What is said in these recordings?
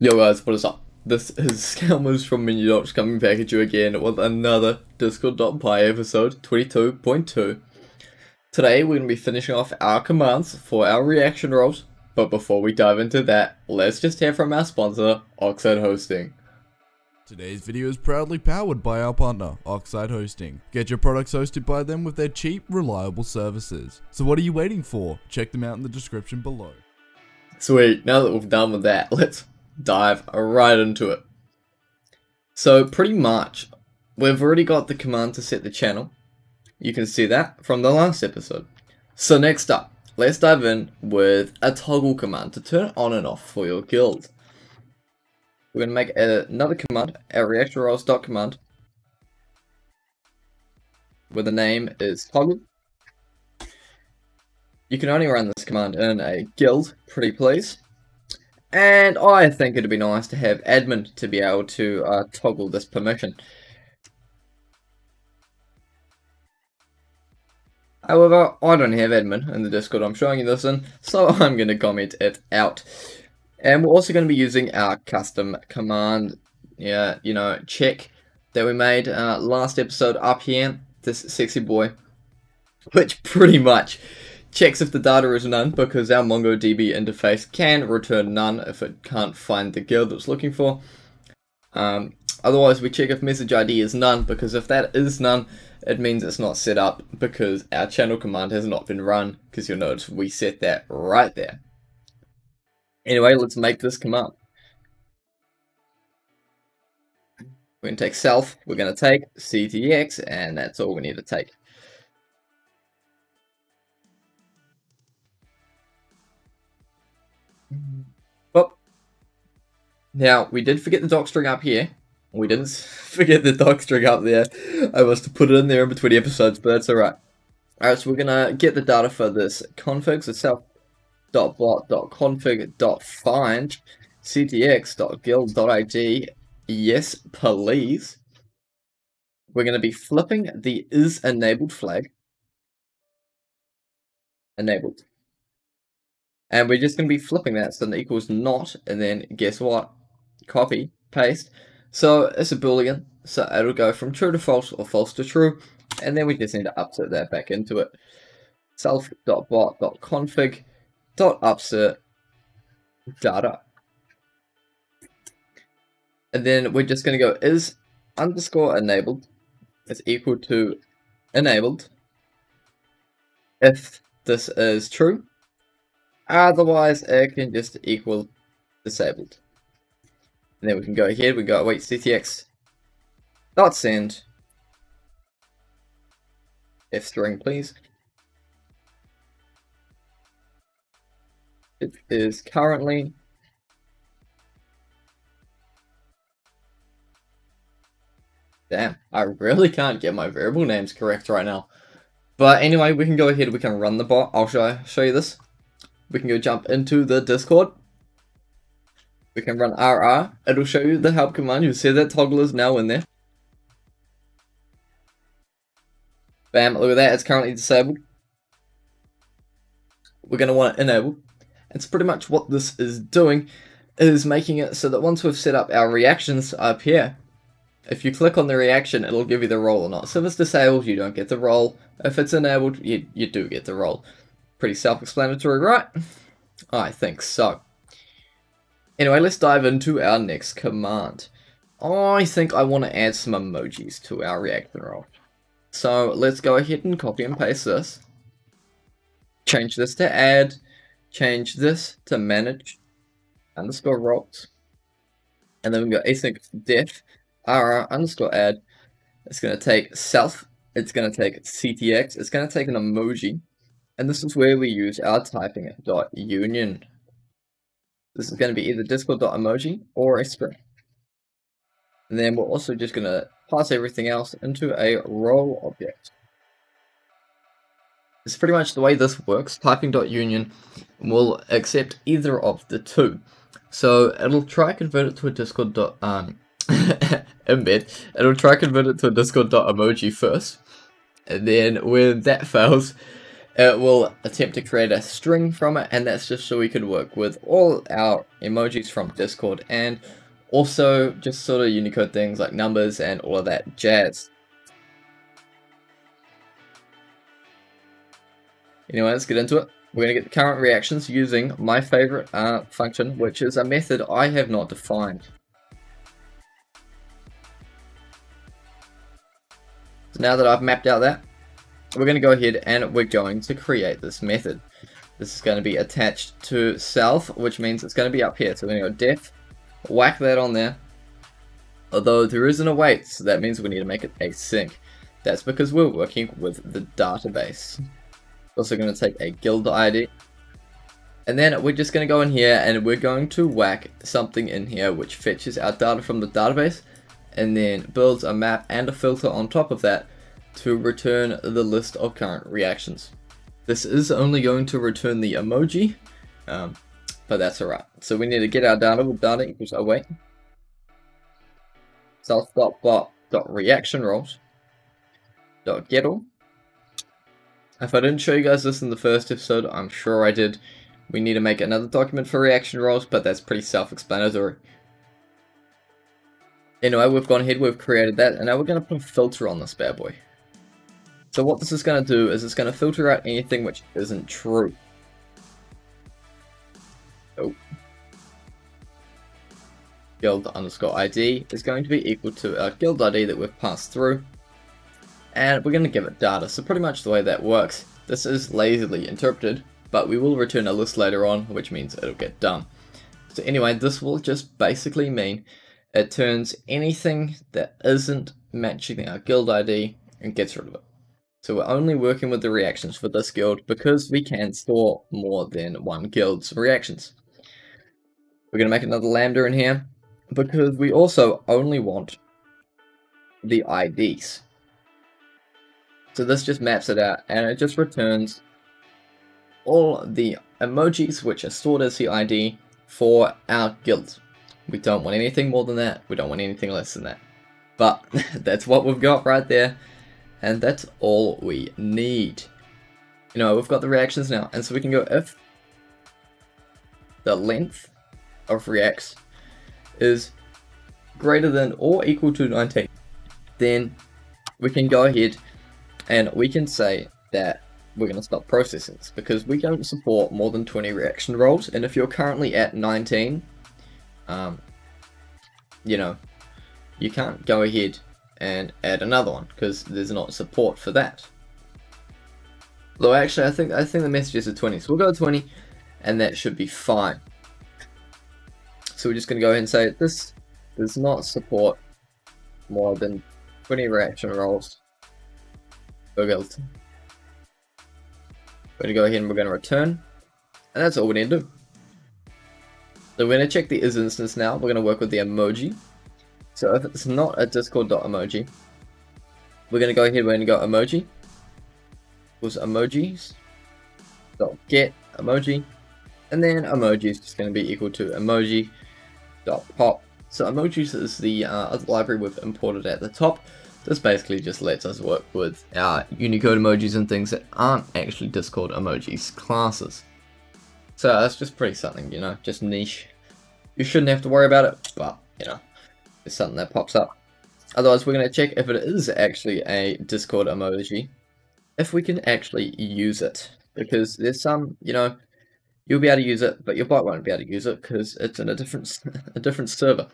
Yo guys, what is up? This is Scalmers from MenuDocs coming back at you again with another Discord.py episode 22.2. Today we're going to be finishing off our commands for our reaction roles, but before we dive into that, let's just hear from our sponsor, Oxide Hosting. Today's video is proudly powered by our partner, Oxide Hosting. Get your products hosted by them with their cheap, reliable services. So what are you waiting for? Check them out in the description below. Sweet, now that we've done with that, let's dive right into it. So pretty much we've already got the command to set the channel. You can see that from the last episode. So next up, let's dive in with a toggle command to turn on and off for your guild. We're going to make another command, our reactor roles dot command, where the name is toggle. You can only run this command in a guild, pretty please. And I think it'd be nice to have admin to be able to toggle this permission. However, I don't have admin in the Discord I'm showing you this in, so I'm going to comment it out. And we're also going to be using our custom command, check that we made last episode up here, this sexy boy, which pretty much checks if the data is none, because our MongoDB interface can return none if it can't find the guild it's looking for. Otherwise, we check if message ID is none, because if that is none, it means it's not set up because our channel command has not been run, because you'll notice we set that right there. Anyway, let's make this command. We're going to take self, we're going to take CTX, and that's all we need to take. Now, we did forget the doc string up here. We didn't forget the doc string up there. I must have put it in there in between episodes, but that's alright. Alright, so we're going to get the data for this config. So self.bot.config.find ctx.guild.id. Yes, please. We're going to be flipping the is enabled flag. Enabled. And we're just going to be flipping that, so that equals not, and then guess what? Copy, paste. So it's a boolean, so it'll go from true to false or false to true, and then we just need to upsert that back into it. Self.bot.config.upsert data. And then we're just going to go is underscore enabled is equal to enabled if this is true. Otherwise, it can just equal disabled. And then we can go ahead, we go wait ctx.send f string, please. It is currently damn, I really can't get my variable names correct right now. But anyway, we can go ahead, we can run the bot. I'll show you this. We can go jump into the Discord. We can run RR. It'll show you the help command. You'll see that toggle is now in there. Bam, look at that. It's currently disabled. We're going to want it enabled. It's pretty much what this is doing, is making it so that once we've set up our reactions up here, if you click on the reaction, it'll give you the role or not. So if it's disabled, you don't get the role. If it's enabled, you do get the role. Pretty self-explanatory, right? I think so. Anyway, let's dive into our next command. I think I want to add some emojis to our reaction role. So let's go ahead and copy and paste this. Change this to add. Change this to manage underscore roles. And then we go async def rr underscore add. It's going to take self. It's going to take ctx. It's going to take an emoji. And this is where we use our typing dot union. This is going to be either discord.emoji or a string. And then we're also just going to pass everything else into a role object. It's pretty much the way this works. Typing dot union will accept either of the two. So it'll try convert it to a discord dot embed. It'll try convert it to a discord.emoji first. And then when that fails, it will attempt to create a string from it, and that's just so we could work with all our emojis from Discord and also just sort of Unicode things like numbers and all of that jazz. Anyway, let's get into it. We're going to get the current reactions using my favorite function, which is a method I have not defined. So now that I've mapped out that, we're going to go ahead and we're going to create this method. This is going to be attached to self, which means it's going to be up here. So we're going to go def, whack that on there. Although there isn't a wait, so that means we need to make it async. That's because we're working with the database. Also going to take a guild ID, and then we're just going to go in here and we're going to whack something in here which fetches our data from the database and then builds a map and a filter on top of that to return the list of current reactions. This is only going to return the emoji, but that's alright. So we need to get our data with data equals await self.bot.reactionRoles.getAll. If I didn't show you guys this in the first episode, I'm sure I did. We need to make another document for reaction roles, but that's pretty self-explanatory. Anyway, we've gone ahead, we've created that, and now we're going to put a filter on this bad boy. So what this is going to do is it's going to filter out anything which isn't true. Oh. Guild underscore ID is going to be equal to our guild ID that we've passed through. And we're going to give it data. So pretty much the way that works, this is lazily interpreted, but we will return a list later on, which means it'll get done. So anyway, this will just basically mean it turns anything that isn't matching our guild ID and gets rid of it. So we're only working with the reactions for this guild because we can store more than one guild's reactions. We're going to make another lambda in here because we also only want the IDs. So this just maps it out and it just returns all the emojis which are stored as the ID for our guild. We don't want anything more than that, we don't want anything less than that. But that's what we've got right there, and that's all we need. You know, we've got the reactions now, and so we can go if the length of reacts is greater than or equal to 19, then we can go ahead and we can say that we're going to stop processing this because we don't support more than 20 reaction roles. And if you're currently at 19, you know, you can't go ahead and add another one because there's not support for that. Though actually, I think the messages are 20, so we'll go to 20, and that should be fine. So we're just going to go ahead and say this does not support more than 20 reaction roles. Guild. We're going to go ahead and we're going to return, and that's all we need to do. So we're going to check the is instance now. We're going to work with the emoji. So if it's not a discord.emoji, we're going to go ahead, we're going to go emoji equals emojis.get emoji, and then emojis is going to be equal to emoji.pop. So emojis is the library we've imported at the top. This basically just lets us work with our Unicode emojis and things that aren't actually Discord emojis classes. So that's just pretty something, you know, just niche. You shouldn't have to worry about it, but, you know, it's something that pops up. Otherwise, we're going to check if it is actually a Discord emoji, if we can actually use it. Because there's some, you know, you'll be able to use it, but your bot won't be able to use it because it's in a different server.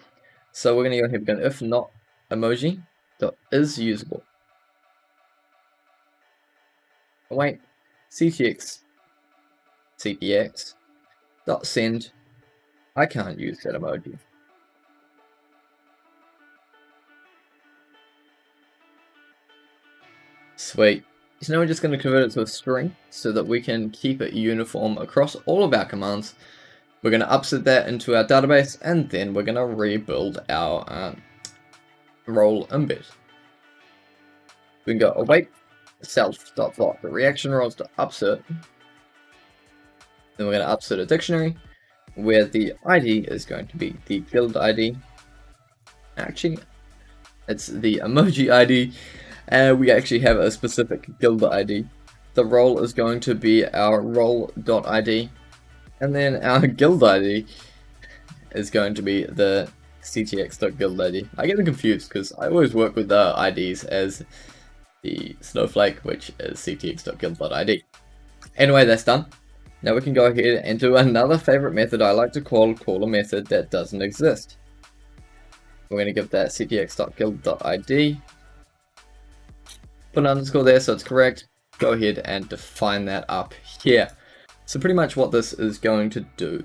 So we're going to go ahead and go if not emoji. So is usable. Wait, ctx dot send. I can't use that emoji. Sweet. So now we're just going to convert it to a string so that we can keep it uniform across all of our commands. We're going to upset that into our database, and then we're going to rebuild our role embed. We can go await self.bot the reaction roles to upsert. Then we're going to upsert a dictionary where the ID is going to be the guild ID. Actually, it's the emoji ID, and we actually have a specific guild ID. the role is going to be our role.id, and then our guild ID is going to be the ctx.guild ID. I get them confused because I always work with the IDs as the snowflake, which is ctx.guild.id. Anyway, that's done. Now we can go ahead and do another favorite method I like to call a method that doesn't exist. We're going to give that ctx.guild.id, put an underscore there so it's correct, go ahead and define that up here. So pretty much what this is going to do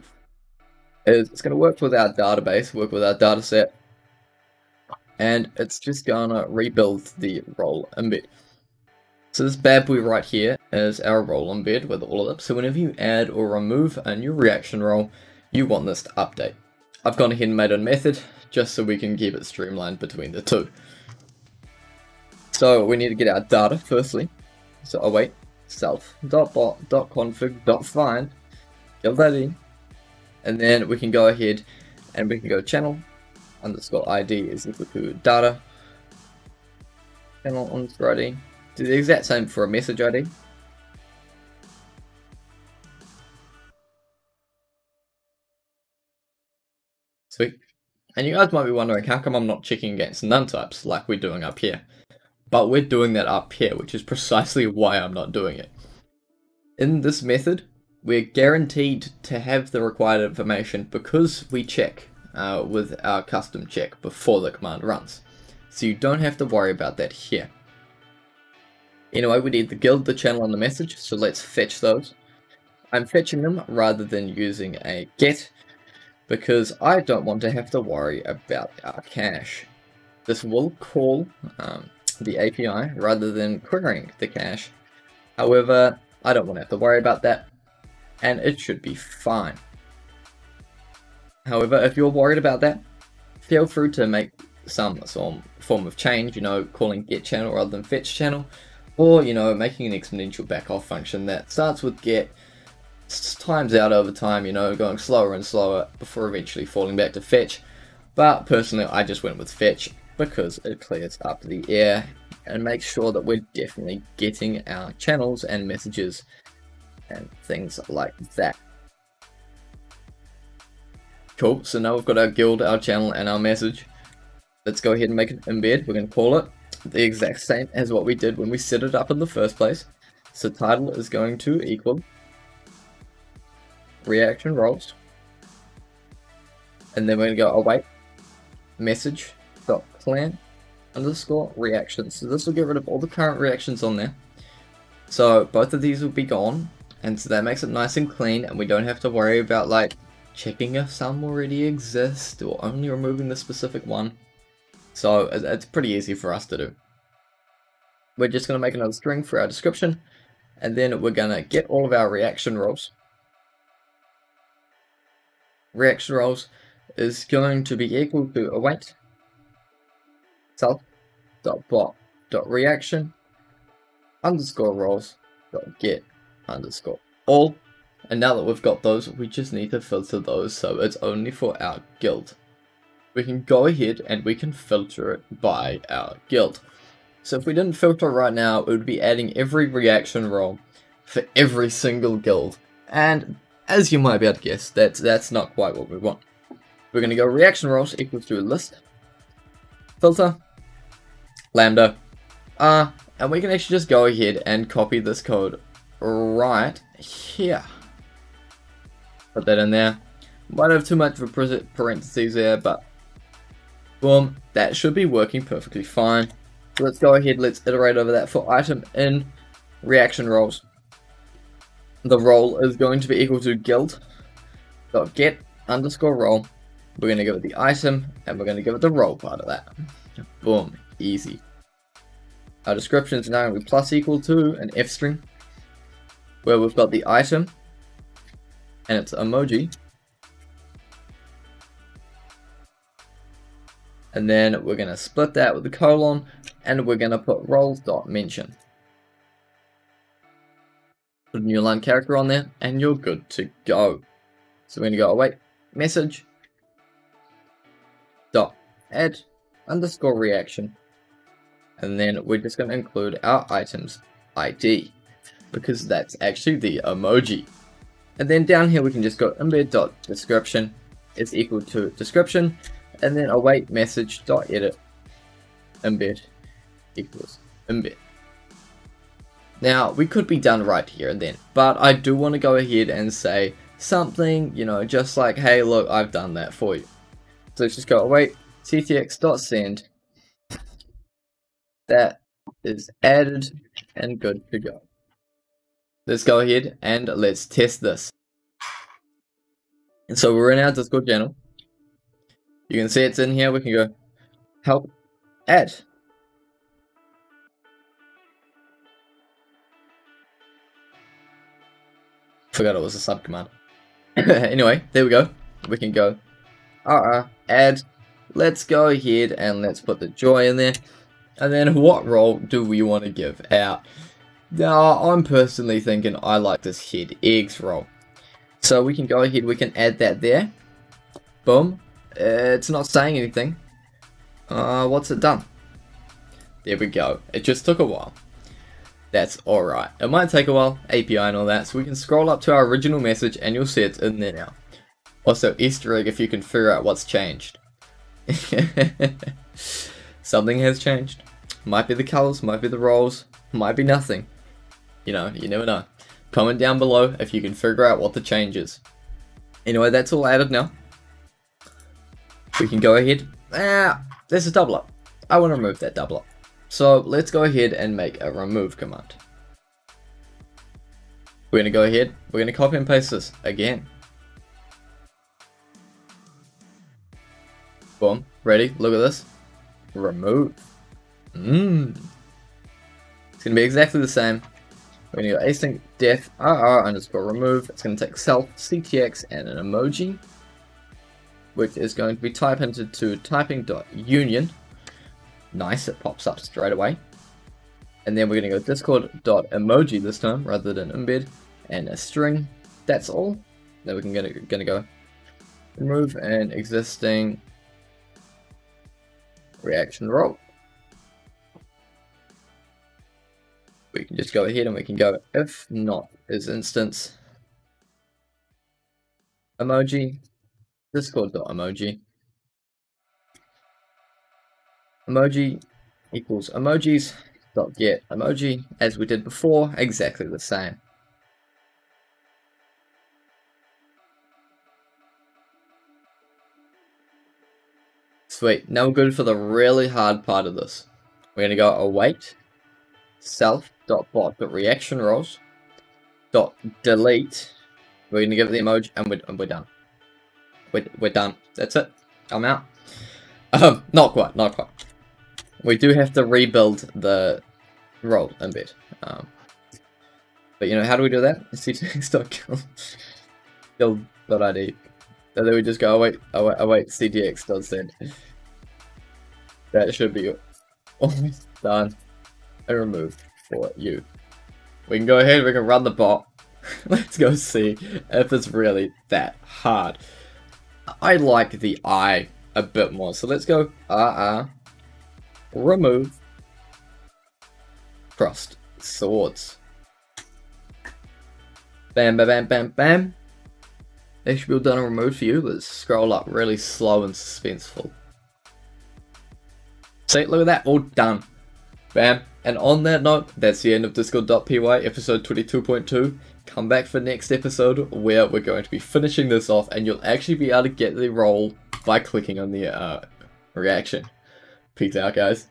is it's going to work with our database, work with our data set, and it's just going to rebuild the role embed. So this bad boy right here is our role embed with all of them. So whenever you add or remove a new reaction role, you want this to update. I've gone ahead and made a method just so we can keep it streamlined between the two. So we need to get our data firstly. So oh wait, self.bot.config.find get that in, and then we can go ahead and we can go channel underscore ID is equal to data channel underscore ID. Do the exact same for a message ID. Sweet. And you guys might be wondering, how come I'm not checking against none types like we're doing up here? But we're doing that up here, which is precisely why I'm not doing it. In this method, we're guaranteed to have the required information because we check with our custom check before the command runs. So you don't have to worry about that here. Anyway, we need the guild, the channel, and the message, so let's fetch those. I'm fetching them rather than using a get, because I don't want to have to worry about our cache. This will call the API rather than querying the cache. However, I don't want to have to worry about that, and it should be fine. However, if you're worried about that, feel free to make some form of change, you know, calling get channel rather than fetch channel, or, you know, making an exponential back-off function that starts with get, times out over time, you know, going slower and slower before eventually falling back to fetch. But personally, I just went with fetch because it clears up the air and makes sure that we're definitely getting our channels and messages and things like that. Cool, so now we've got our guild, our channel, and our message. Let's go ahead and make an embed. We're going to call it the exact same as what we did when we set it up in the first place. So title is going to equal reaction roles, and then we're going to go await message.clan underscore reactions. So this will get rid of all the current reactions on there, so both of these will be gone, and so that makes it nice and clean, and we don't have to worry about like checking if some already exist or only removing the specific one. So it's pretty easy for us to do. We're just going to make another string for our description, and then we're going to get all of our reaction roles. Reaction roles is going to be equal to await self.bot.reaction underscore roles.get underscore all. And now that we've got those, we just need to filter those so it's only for our guild. We can go ahead and we can filter it by our guild. So if we didn't filter right now, it would be adding every reaction role for every single guild. And as you might be able to guess, that's not quite what we want. We're going to go reaction roles equals to a list, filter, lambda, r, and we can actually just go ahead and copy this code right here. Put that in there. Might have too much of a parentheses there, but boom, that should be working perfectly fine. So let's go ahead, let's iterate over that for item in reaction roles. The role is going to be equal to guild.get underscore role. We're going to give it the item, and we're going to give it the role part of that. Boom, easy. Our description is now going to be plus equal to an F string, where we've got the item, and it's emoji. And then we're going to split that with a colon, and we're going to put roles.mention. Put a new line character on there, and you're good to go. So we're going to go await message dot add underscore reaction, and then we're just going to include our items ID. because that's actually the emoji. And then down here we can just go embed.description is equal to description, and then await message.edit embed equals embed. Now we could be done right here and then, but I do want to go ahead and say something, you know, just like, hey look, I've done that for you. So let's just go await ctx.send, that is added and good to go. Let's go ahead and let's test this. And so we're in our Discord channel. You can see it's in here. We can go help add. Forgot it was a sub command. Anyway, there we go. We can go add. Let's go ahead and let's put the joy in there. And then what role do we want to give out? Now, I'm personally thinking I like this head eggs roll. So we can go ahead, we can add that there. Boom. It's not saying anything. What's it done? There we go. It just took a while. That's alright. It might take a while, API and all that. So we can scroll up to our original message and you'll see it's in there now. Also, Easter egg if you can figure out what's changed. Something has changed. Might be the colors, might be the roles, might be nothing. You know, you never know. Comment down below if you can figure out what the change is. Anyway, that's all added now. We can go ahead. There's a double up. I want to remove that double up. So let's go ahead and make a remove command. We're going to go ahead. We're going to copy and paste this again. Boom. Ready? Look at this. Remove. It's going to be exactly the same. We're going to go async def rr underscore remove. It's going to take self, ctx, and an emoji, which is going to be type hinted to typing.union. Nice, it pops up straight away. And then we're going to go discord.emoji this time rather than embed, and a string. That's all. Then we're going to go remove an existing reaction role. We can just go ahead and we can go if not is instance emoji discord.emoji emoji equals emojis dot get emoji, as we did before, exactly the same. Sweet, now we're good for the really hard part of this. We're going to go await self.bot.reactionRoles dot delete. We're going to give it the emoji and we're done. We're done. That's it. I'm out. Not quite, not quite. We do have to rebuild the role embed. But you know, how do we do that? ctx.guild.id. So then we just go await ctx.send. That should be almost done. And removed for you. We can go ahead, we can run the bot. Let's go see if it's really that hard. I like the I a bit more, so let's go remove crossed swords. Bam bam bam bam bam. They should be all done and removed for you. Let's scroll up really slow and suspenseful. See, look at that, all done. Bam. And on that note, that's the end of Discord.py episode 22.2. Come back for next episode where we're going to be finishing this off and you'll actually be able to get the role by clicking on the reaction. Peace out, guys.